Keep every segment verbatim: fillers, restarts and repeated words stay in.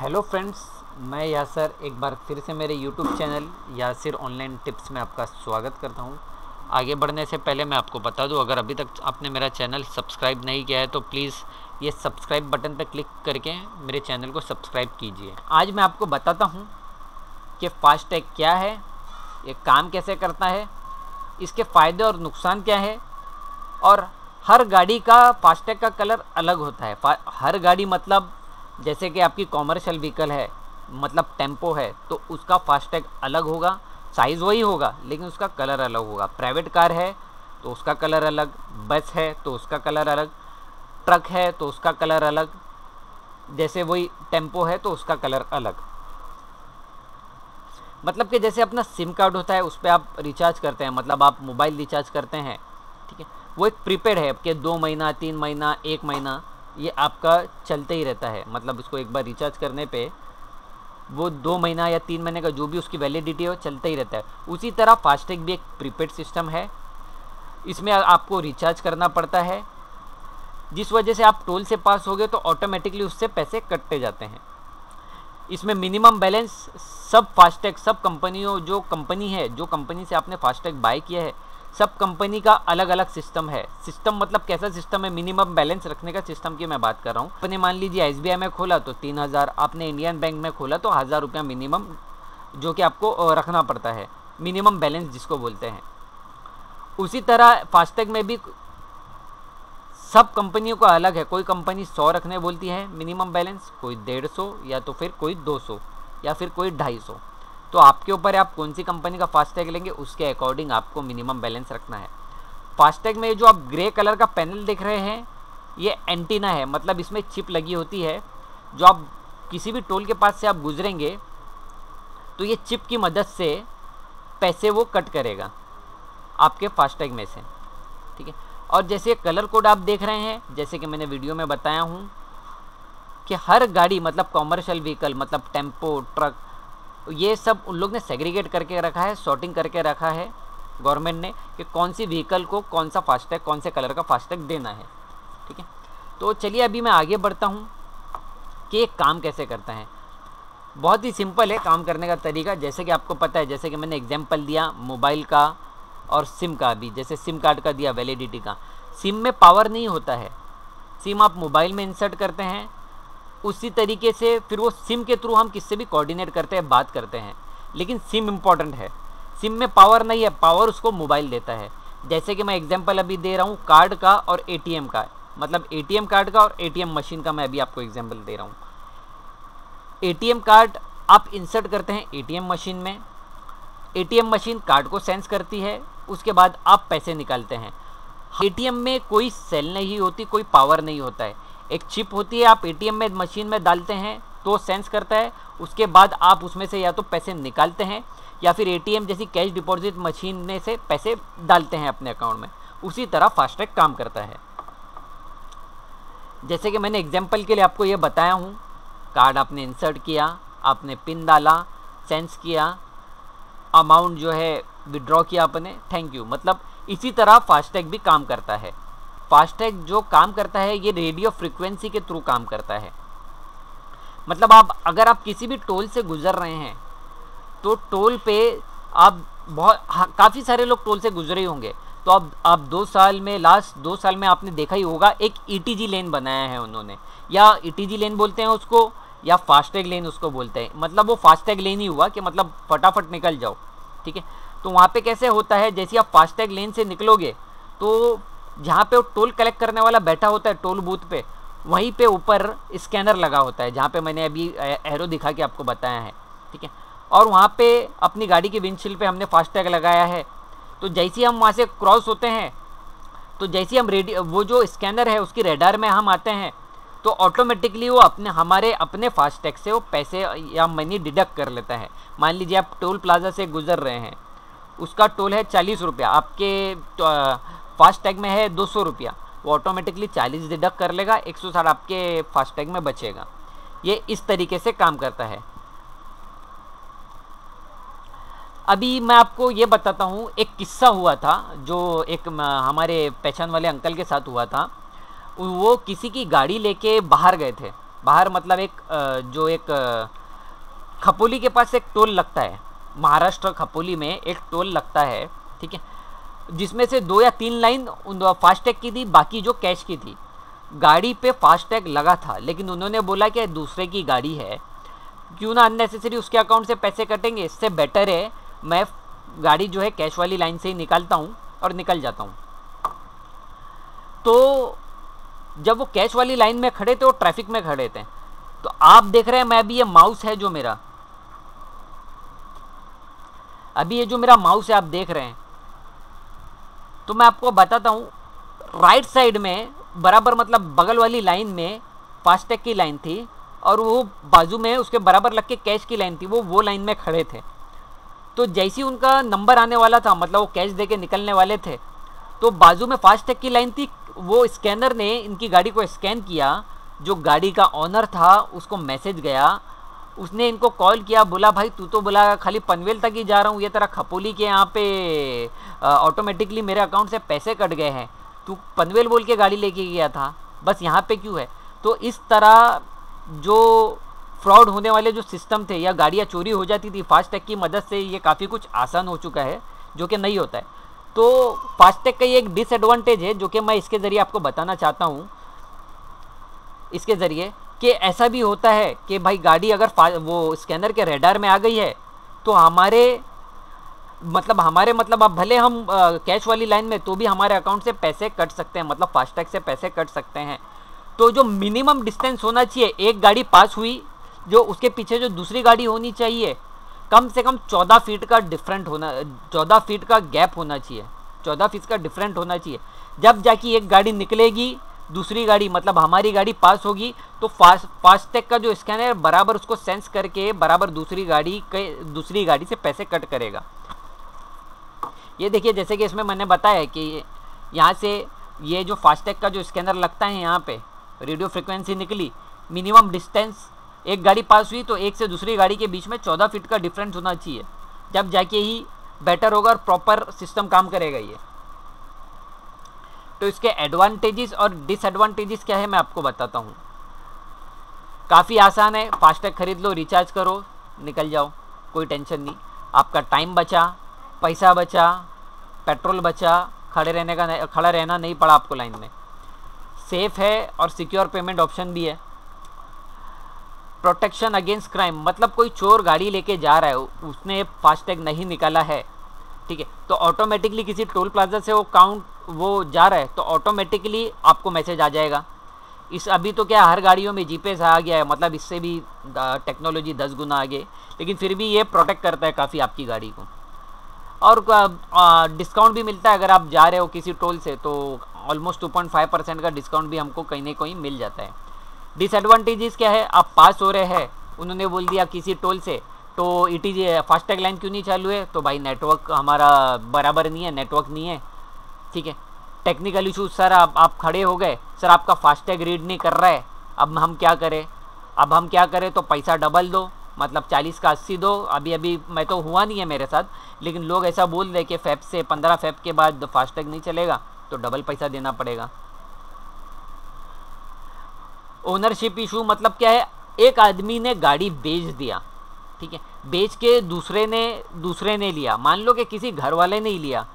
Hello friends, मैं यासर एक बार फिर से मेरे YouTube channel Yasir online tips में आपका स्वागत करता हूं। आगे बढ़ने से पहले मैं आपको बता दूं, अगर अभी तक आपने मेरा चैनल सब्सक्राइब नहीं किया है तो प्लीज़ ये सब्सक्राइब बटन पर क्लिक करके मेरे चैनल को सब्सक्राइब कीजिए। आज मैं आपको बताता हूँ कि फास्टैग क्या है, ये काम कैसे करता है, इसके फ़ायदे और नुकसान क्या है। और हर गाड़ी का फास्टैग का कलर अलग होता है। हर गाड़ी मतलब जैसे कि आपकी कॉमर्शियल व्हीकल है, मतलब टेम्पो है, तो उसका फास्टैग अलग होगा, साइज़ वही होगा लेकिन उसका कलर अलग होगा। प्राइवेट कार है तो उसका कलर अलग, बस है तो उसका कलर अलग, ट्रक है तो उसका कलर अलग, जैसे वही टेम्पो है तो उसका कलर अलग। मतलब कि जैसे अपना सिम कार्ड होता है उस पर आप रिचार्ज करते हैं, मतलब आप मोबाइल रिचार्ज करते हैं, ठीक है, वो एक प्रीपेड है कि दो महीना तीन महीना एक महीना ये आपका चलते ही रहता है। मतलब उसको एक बार रिचार्ज करने पे वो दो महीना या तीन महीने का जो भी उसकी वैलिडिटी है वो चलता ही रहता है। उसी तरह फास्टैग भी एक प्रीपेड सिस्टम है, इसमें आपको रिचार्ज करना पड़ता है, जिस वजह से आप टोल से पास हो गए तो ऑटोमेटिकली उससे पैसे कटते जाते हैं। इसमें मिनिमम बैलेंस सब फास्टैग सब कंपनियों जो कंपनी है जो कंपनी से आपने फास्टैग बाय किया है सब कंपनी का अलग अलग सिस्टम है। सिस्टम मतलब कैसा सिस्टम है, मिनिमम बैलेंस रखने का सिस्टम की मैं बात कर रहा हूँ। आपने मान लीजिए एसबीआई में खोला तो तीन हज़ार, आपने इंडियन बैंक में खोला तो हज़ार रुपया मिनिमम जो कि आपको रखना पड़ता है, मिनिमम बैलेंस जिसको बोलते हैं। उसी तरह फास्टैग में भी सब कंपनियों का अलग है। कोई कंपनी सौ रखने बोलती है मिनिमम बैलेंस, कोई डेढ़ सौ या तो फिर कोई दो सौ या फिर कोई ढाई सौ। तो आपके ऊपर है आप कौन सी कंपनी का फास्टैग लेंगे, उसके अकॉर्डिंग आपको मिनिमम बैलेंस रखना है। फास्टैग में जो आप ग्रे कलर का पैनल देख रहे हैं ये एंटीना है, मतलब इसमें चिप लगी होती है। जो आप किसी भी टोल के पास से आप गुजरेंगे तो ये चिप की मदद से पैसे वो कट करेगा आपके फास्टैग में से, ठीक है। और जैसे कलर कोड आप देख रहे हैं, जैसे कि मैंने वीडियो में बताया हूँ कि हर गाड़ी मतलब कॉमर्शियल व्हीकल मतलब टेम्पो ट्रक ये सब उन लोग ने सेग्रीगेट करके रखा है, सॉर्टिंग करके रखा है गवर्नमेंट ने कि कौन सी व्हीकल को कौन सा फास्टैग कौन से कलर का फास्टैग देना है, ठीक है। तो चलिए अभी मैं आगे बढ़ता हूँ कि ये काम कैसे करता है। बहुत ही सिंपल है काम करने का तरीका। जैसे कि आपको पता है, जैसे कि मैंने एग्जाम्पल दिया मोबाइल का और सिम का भी, जैसे सिम कार्ड का दिया वैलिडिटी का। सिम में पावर नहीं होता है, सिम आप मोबाइल में इंसर्ट करते हैं, उसी तरीके से फिर वो सिम के थ्रू हम किससे भी कोऑर्डिनेट करते हैं, बात करते हैं। लेकिन सिम इम्पॉर्टेंट है, सिम में पावर नहीं है, पावर उसको मोबाइल देता है। जैसे कि मैं एग्जांपल अभी दे रहा हूँ कार्ड का और एटीएम का, मतलब एटीएम कार्ड का और एटीएम मशीन का मैं अभी आपको एग्जांपल दे रहा हूँ। एटीएम कार्ड आप इंसर्ट करते हैं एटीएम मशीन में, एटीएम मशीन कार्ड को सेंस करती है, उसके बाद आप पैसे निकालते हैं। एटीएम में कोई सेल नहीं होती, कोई पावर नहीं होता है, एक चिप होती है, आप एटीएम में मशीन में डालते हैं तो सेंस करता है, उसके बाद आप उसमें से या तो पैसे निकालते हैं या फिर एटीएम जैसी कैश डिपॉजिट मशीन में से पैसे डालते हैं अपने अकाउंट में। उसी तरह फास्टैग काम करता है। जैसे कि मैंने एग्जांपल के लिए आपको ये बताया हूँ, कार्ड आपने इंसर्ट किया, आपने पिन डाला, सेंस किया, अमाउंट जो है विड्रॉ किया आपने, थैंक यू। मतलब इसी तरह फास्टैग भी काम करता है। फास्टैग जो काम करता है ये रेडियो फ्रिक्वेंसी के थ्रू काम करता है। मतलब आप अगर आप किसी भी टोल से गुजर रहे हैं तो टोल पे आप बहुत काफ़ी सारे लोग टोल से गुजरे होंगे, तो आप आप दो साल में लास्ट दो साल में आपने देखा ही होगा एक ईटीजी लेन बनाया है उन्होंने, या ईटीजी लेन बोलते हैं उसको या फास्टैग लेन उसको बोलते हैं। मतलब वो फास्टैग लेन ही हुआ कि मतलब फटाफट निकल जाओ, ठीक है। तो वहाँ पर कैसे होता है, जैसे आप फास्टैग लेन से निकलोगे तो जहाँ पे वो टोल कलेक्ट करने वाला बैठा होता है टोल बूथ पे, वहीं पे ऊपर स्कैनर लगा होता है, जहाँ पे मैंने अभी एरो दिखा के आपको बताया है, ठीक है। और वहाँ पे अपनी गाड़ी के विंडशील्ड पे हमने फास्टैग लगाया है, तो जैसे हम वहाँ से क्रॉस होते हैं तो जैसे हम रेडियो वो जो स्कैनर है उसकी रेडार में हम आते हैं तो ऑटोमेटिकली वो अपने हमारे अपने फास्टैग से वो पैसे या मनी डिडक्ट कर लेता है। मान लीजिए आप टोल प्लाजा से गुजर रहे हैं, उसका टोल है चालीस रुपया, आपके फास्टैग में है दो सौ रुपया, वो ऑटोमेटिकली चालीस डिडक्ट कर लेगा, एक सौ साठ आपके फास्टैग में बचेगा। ये इस तरीके से काम करता है। अभी मैं आपको ये बताता हूँ, एक किस्सा हुआ था जो एक हमारे पहचान वाले अंकल के साथ हुआ था। वो किसी की गाड़ी लेके बाहर गए थे, बाहर मतलब एक जो एक खपोली के पास एक टोल लगता है, महाराष्ट्र खपोली में एक टोल लगता है, ठीक है, जिसमें से दो या तीन लाइन फास्टैग की थी, बाकी जो कैश की थी। गाड़ी पे फास्टैग लगा था, लेकिन उन्होंने बोला कि दूसरे की गाड़ी है, क्यों ना अननेसेसरी उसके अकाउंट से पैसे कटेंगे, इससे बेटर है मैं गाड़ी जो है कैश वाली लाइन से ही निकालता हूँ और निकल जाता हूँ। तो जब वो कैश वाली लाइन में खड़े थे, वो ट्रैफिक में खड़े थे, तो आप देख रहे हैं मैं अभी ये माउस है जो मेरा, अभी ये जो मेरा माउस है आप देख रहे हैं, तो मैं आपको बताता हूँ, राइट साइड में बराबर मतलब बगल वाली लाइन में फास्टैग की लाइन थी और वो बाजू में उसके बराबर लग के कैश की लाइन थी, वो वो लाइन में खड़े थे। तो जैसे ही उनका नंबर आने वाला था, मतलब वो कैश दे के निकलने वाले थे, तो बाजू में फास्टैग की लाइन थी, वो स्कैनर ने इनकी गाड़ी को स्कैन किया, जो गाड़ी का ऑनर था उसको मैसेज गया, उसने इनको कॉल किया, बोला भाई तू तो बोला खाली पनवेल तक ही जा रहा हूँ, ये तेरा खपोली के यहाँ पे ऑटोमेटिकली मेरे अकाउंट से पैसे कट गए हैं, तू पनवेल बोल के गाड़ी लेके गया था, बस यहाँ पे क्यों है। तो इस तरह जो फ्रॉड होने वाले जो सिस्टम थे या गाड़ियाँ चोरी हो जाती थी, फास्टैग की मदद से ये काफ़ी कुछ आसान हो चुका है, जो कि नहीं होता है। तो फास्टैग का ये एक डिसएडवांटेज है, जो कि मैं इसके ज़रिए आपको बताना चाहता हूँ, इसके ज़रिए कि ऐसा भी होता है कि भाई गाड़ी अगर वो स्कैनर के रडार में आ गई है, तो हमारे मतलब हमारे मतलब अब भले हम आ, कैश वाली लाइन में, तो भी हमारे अकाउंट से पैसे कट सकते हैं, मतलब फास्टैग से पैसे कट सकते हैं। तो जो मिनिमम डिस्टेंस होना चाहिए, एक गाड़ी पास हुई जो उसके पीछे जो दूसरी गाड़ी होनी चाहिए, कम से कम चौदह फीट का डिफरेंट होना, चौदह फीट का गैप होना चाहिए, चौदह फीट का डिफरेंट होना चाहिए, जब जाके एक गाड़ी निकलेगी, दूसरी गाड़ी मतलब हमारी गाड़ी पास होगी, तो फास्ट फास्टैग का जो स्कैनर बराबर उसको सेंस करके बराबर दूसरी गाड़ी के दूसरी गाड़ी से पैसे कट करेगा। ये देखिए जैसे कि इसमें मैंने बताया कि यहाँ से ये जो फास्टैग का जो स्कैनर लगता है, यहाँ पे रेडियो फ्रिक्वेंसी निकली, मिनिमम डिस्टेंस एक गाड़ी पास हुई तो एक से दूसरी गाड़ी के बीच में चौदह फीट का डिफरेंस होना चाहिए, जब जाके ही बेटर होगा और प्रॉपर सिस्टम काम करेगा ये। तो इसके एडवांटेजेस और डिसएडवांटेजेस क्या है मैं आपको बताता हूँ। काफ़ी आसान है, फास्टैग खरीद लो, रिचार्ज करो, निकल जाओ, कोई टेंशन नहीं, आपका टाइम बचा, पैसा बचा, पेट्रोल बचा, खड़े रहने का खड़ा रहना नहीं पड़ा आपको लाइन में, सेफ़ है और सिक्योर पेमेंट ऑप्शन भी है। प्रोटेक्शन अगेंस्ट क्राइम, मतलब कोई चोर गाड़ी लेके जा रहा है, उसने फास्टैग नहीं निकाला है, ठीक है, तो ऑटोमेटिकली किसी टोल प्लाजा से वो काउंट वो जा रहा है, तो ऑटोमेटिकली आपको मैसेज आ जाएगा। इस अभी तो क्या हर गाड़ियों में जीपीएस आ गया है, मतलब इससे भी टेक्नोलॉजी दस गुना आगे, लेकिन फिर भी ये प्रोटेक्ट करता है काफ़ी आपकी गाड़ी को, और डिस्काउंट भी मिलता है अगर आप जा रहे हो किसी टोल से, तो almost two point five percent का डिस्काउंट भी हमको कहीं ना कहीं मिल जाता है। डिसएडवांटेजेस क्या है, आप पास हो रहे हैं, उन्होंने बोल दिया किसी टोल से, तो E T G FASTag line क्यों नहीं चालू है, तो भाई नेटवर्क हमारा बराबर नहीं है, नेटवर्क नहीं है, ठीक है, टेक्निकल इशू, सर आप आप खड़े हो गए, सर आपका फास्टैग रीड नहीं कर रहा है, अब हम क्या करें, अब हम क्या करें, तो पैसा डबल दो, मतलब चालीस का अस्सी दो। अभी अभी मैं तो हुआ नहीं है मेरे साथ, लेकिन लोग ऐसा बोल रहे कि फेब से पंद्रह फेब के बाद फास्टैग नहीं चलेगा, तो डबल पैसा देना पड़ेगा। ओनरशिप इशू, मतलब क्या है, एक आदमी ने गाड़ी बेच दिया, ठीक है, बेच के दूसरे ने दूसरे ने लिया, मान लो कि किसी घर वाले ने ही लिया,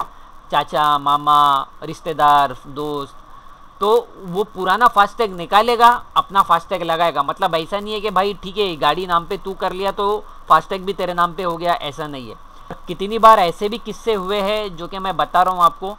चाचा मामा रिश्तेदार दोस्त, तो वो पुराना फास्टैग निकालेगा, अपना फास्टैग लगाएगा, मतलब ऐसा नहीं है कि भाई ठीक है गाड़ी नाम पे तू कर लिया तो फास्टैग भी तेरे नाम पे हो गया, ऐसा नहीं है। कितनी बार ऐसे भी किस्से हुए हैं जो कि मैं बता रहा हूँ आपको,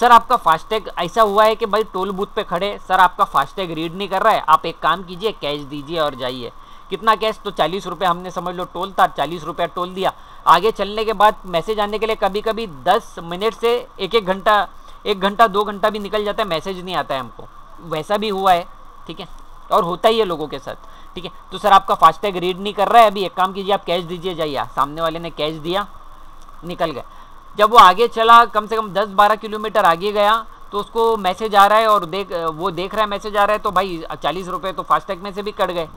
सर आपका फास्टैग ऐसा हुआ है कि भाई टोल बूथ पे खड़े, सर आपका फास्टैग रीड नहीं कर रहा है, आप एक काम कीजिए कैश दीजिए और जाइए, कितना कैश, तो चालीस रुपये हमने समझ लो टोल था, चालीस रुपया टोल दिया, आगे चलने के बाद मैसेज आने के लिए कभी कभी दस मिनट से एक एक घंटा एक घंटा दो घंटा भी निकल जाता है, मैसेज नहीं आता है हमको, वैसा भी हुआ है, ठीक है, और होता ही है लोगों के साथ, ठीक है। तो सर आपका फास्टैग रीड नहीं कर रहा है, अभी एक काम कीजिए आप कैश दीजिए जाइए, सामने वाले ने कैश दिया, निकल गए। जब वो आगे चला कम से कम दस बारह किलोमीटर आगे गया, तो उसको मैसेज आ रहा है और देख वो देख रहा है मैसेज आ रहा है, तो भाई चालीस रुपये तो फास्टैग में से भी कट गए।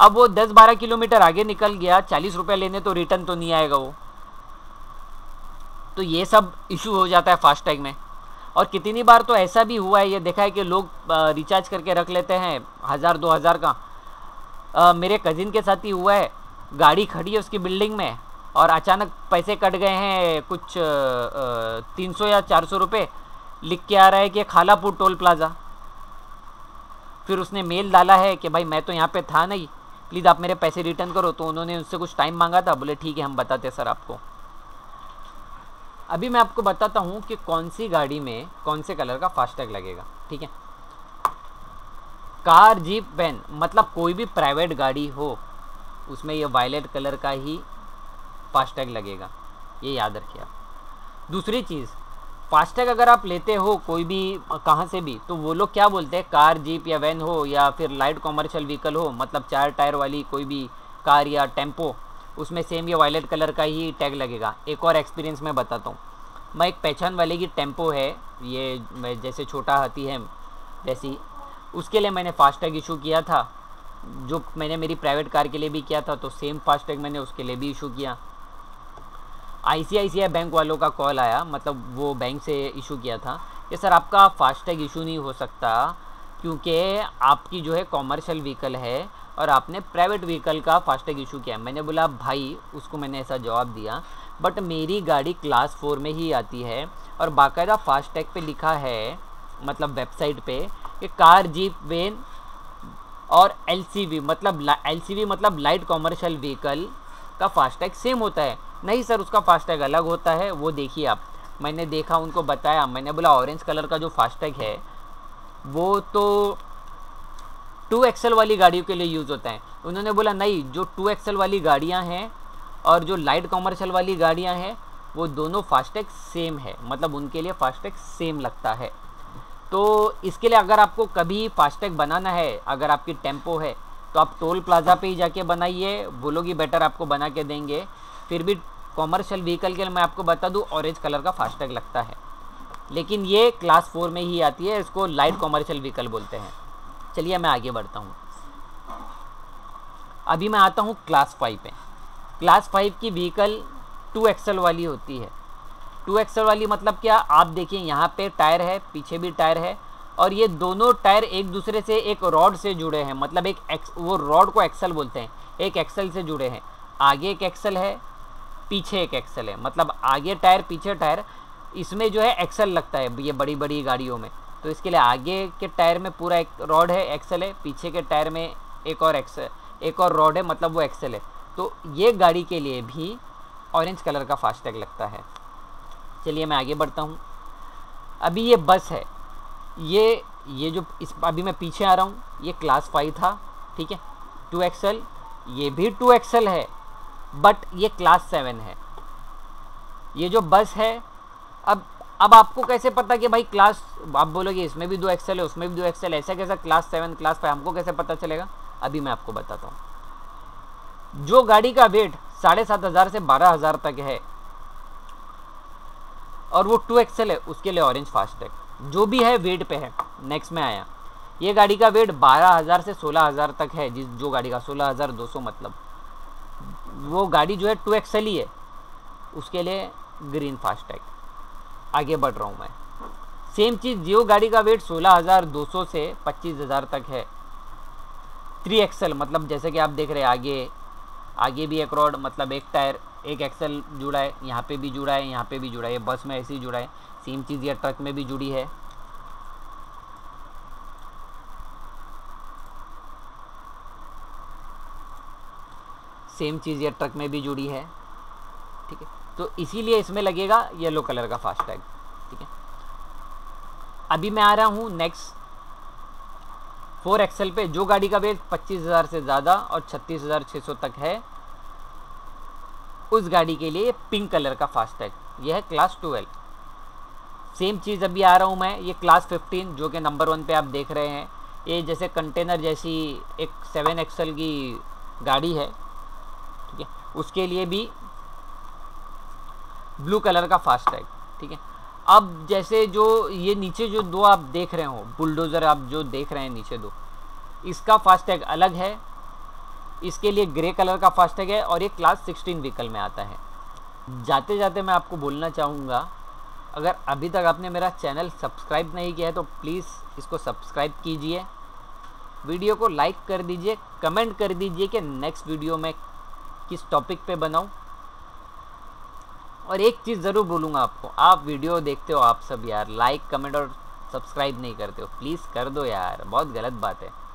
अब वो दस बारह किलोमीटर आगे निकल गया, चालीस रुपये लेने तो रिटर्न तो नहीं आएगा वो, तो ये सब इशू हो जाता है फास्टैग में। और कितनी बार तो ऐसा भी हुआ है, ये देखा है कि लोग रिचार्ज करके रख लेते हैं हज़ार दो हज़ार का। आ, मेरे कज़िन के साथ ही हुआ है, गाड़ी खड़ी है उसकी बिल्डिंग में और अचानक पैसे कट गए हैं कुछ तीन सौ या चार सौ रुपये, लिख के आ रहा है कि खालापुर टोल प्लाज़ा। फिर उसने मेल डाला है कि भाई मैं तो यहाँ पे था नहीं, प्लीज़ आप मेरे पैसे रिटर्न करो। तो उन्होंने उससे कुछ टाइम मांगा था, बोले ठीक है हम बताते सर आपको। अभी मैं आपको बताता हूँ कि कौन सी गाड़ी में कौन से कलर का फास्टैग लगेगा, ठीक है। कार, जीप, वैन, मतलब कोई भी प्राइवेट गाड़ी हो उसमें ये वायलेट कलर का ही फास्टैग लगेगा, ये याद रखिए आप। दूसरी चीज़, फास्टैग अगर आप लेते हो कोई भी कहाँ से भी, तो वो लोग क्या बोलते हैं, कार, जीप या वैन हो या फिर लाइट कॉमर्शियल व्हीकल हो, मतलब चार टायर वाली कोई भी कार या टेम्पो, उसमें सेम ये वायलेट कलर का ही टैग लगेगा। एक और एक्सपीरियंस मैं बताता हूँ। मैं एक पहचान वाले की टेम्पो है, ये मैं जैसे छोटा हाथी है जैसी, उसके लिए मैंने फास्टैग इशू किया था, जो मैंने मेरी प्राइवेट कार के लिए भी किया था, तो सेम फास्टैग मैंने उसके लिए भी इशू किया। आईसीआईसीआई बैंक वालों का कॉल आया, मतलब वो बैंक से इशू किया था कि सर आपका फास्टैग इशू नहीं हो सकता क्योंकि आपकी जो है कॉमर्शियल व्हीकल है और आपने प्राइवेट व्हीकल का फास्टैग इशू किया। मैंने बोला भाई, उसको मैंने ऐसा जवाब दिया, बट मेरी गाड़ी क्लास फोर में ही आती है और बाकायदा फास्टैग पे लिखा है, मतलब वेबसाइट पे, कि कार, जीप, वैन और एलसीवी, मतलब एलसीवी मतलब लाइट कॉमर्शियल व्हीकल का फास्टैग सेम होता है। नहीं सर, उसका फास्टैग अलग होता है, वो देखिए आप। मैंने देखा, उनको बताया, मैंने बोला ऑरेंज कलर का जो फास्टैग है वो तो टू एक्सल वाली गाड़ियों के लिए यूज़ होता है। उन्होंने बोला नहीं, जो टू एक्सल वाली गाड़ियां हैं और जो लाइट कॉमर्शियल वाली गाड़ियां हैं वो दोनों फास्टैग सेम है, मतलब उनके लिए फास्टैग सेम लगता है। तो इसके लिए अगर आपको कभी फास्टैग बनाना है, अगर आपकी टेम्पो है तो आप टोल प्लाज़ा पे ही जाके बनाइए, वो लोग ही बेटर आपको बना के देंगे। फिर भी कॉमर्शियल व्हीकल के लिए मैं आपको बता दूं ऑरेंज कलर का फास्टैग लगता है, लेकिन ये क्लास फोर में ही आती है, इसको लाइट कॉमर्शियल व्हीकल बोलते हैं। चलिए मैं आगे बढ़ता हूँ। अभी मैं आता हूँ क्लास फाइव पे। क्लास फाइव की व्हीकल टू एक्सल वाली होती है। टू एक्सल वाली मतलब क्या, आप देखिए यहाँ पे टायर है, पीछे भी टायर है और ये दोनों टायर एक दूसरे से एक रॉड से जुड़े हैं, मतलब एक, एक वो रॉड को एक्सल बोलते हैं, एक एक्सल से जुड़े हैं। आगे एक एक्सल है, पीछे एक एक्सल है, मतलब आगे टायर पीछे टायर, इसमें जो है एक्सल लगता है ये बड़ी बड़ी गाड़ियों में। तो इसके लिए आगे के टायर में पूरा एक रॉड है, एक्सल है, पीछे के टायर में एक और एक्सल, एक और रॉड है, मतलब वो एक्सल है। तो ये गाड़ी के लिए भी ऑरेंज कलर का फास्टैग लगता है। चलिए मैं आगे बढ़ता हूँ। अभी ये बस है, ये ये जो इस, अभी मैं पीछे आ रहा हूँ, ये क्लास फाइव था, ठीक है, टू एक्सल, ये भी टू एक्सल है बट ये क्लास सेवन है। ये जो बस है, अब अब आपको कैसे पता कि भाई क्लास, आप बोलोगे इसमें भी दो एक्सल है उसमें भी दो एक्सल, ऐसा कैसा क्लास सेवन क्लास फाइव, हमको कैसे पता चलेगा? अभी मैं आपको बताता हूँ। जो गाड़ी का वेट साढ़े सात हज़ार से बारह हज़ार तक है और वो टू एक्सल है, उसके लिए ऑरेंज फास्टैग जो भी है वेट पे है। नेक्स्ट में आया, ये गाड़ी का वेट बारह हज़ार से सोलह हज़ार तक है, जिस जो गाड़ी का सोलह हज़ार दो सौ, मतलब वो गाड़ी जो है टू एक्सल ही है, उसके लिए ग्रीन फास्टैग। आगे बढ़ रहा हूँ मैं। सेम चीज़, जियो गाड़ी का वेट सोलह हज़ार दो सौ से पच्चीस हज़ार तक है, थ्री एक्सल, मतलब जैसे कि आप देख रहे हैं आगे आगे भी एक रॉड, मतलब एक टायर एक एक्सल जुड़ा है, यहाँ पे भी जुड़ा है, यहाँ पे भी जुड़ा है, बस में ऐसे ही जुड़ा है। सेम चीज़ ये ट्रक में भी जुड़ी है। सेम चीज़ ये ट्रक में भी जुड़ी है, ठीक है। तो इसीलिए इसमें लगेगा येलो कलर का फास्टैग, ठीक है। अभी मैं आ रहा हूँ नेक्स्ट फोर एक्सल पे। जो गाड़ी का वेट पच्चीस हज़ार से ज़्यादा और छत्तीस हज़ार छह सौ तक है, उस गाड़ी के लिए पिंक कलर का फास्टैग, यह है क्लास ट्वेल्व। सेम चीज़ अभी आ रहा हूँ मैं, ये क्लास फिफ्टीन जो कि नंबर वन पे आप देख रहे हैं, ये जैसे कंटेनर जैसी एक सेवन एक्सल की गाड़ी है, ठीक है, उसके लिए भी ब्लू कलर का फास्टैग, ठीक है। अब जैसे जो ये नीचे जो दो आप देख रहे हो, बुलडोज़र आप जो देख रहे हैं नीचे दो, इसका फास्टैग अलग है, इसके लिए ग्रे कलर का फास्टैग है और ये क्लास सिक्सटीन व्हीकल में आता है। जाते जाते मैं आपको बोलना चाहूँगा, अगर अभी तक आपने मेरा चैनल सब्सक्राइब नहीं किया है तो प्लीज़ इसको सब्सक्राइब कीजिए, वीडियो को लाइक कर दीजिए, कमेंट कर दीजिए कि नेक्स्ट वीडियो में किस टॉपिक पे बनाऊं। और एक चीज़ ज़रूर बोलूँगा आपको, आप वीडियो देखते हो आप सब यार, लाइक कमेंट और सब्सक्राइब नहीं करते हो, प्लीज़ कर दो यार, बहुत गलत बात है।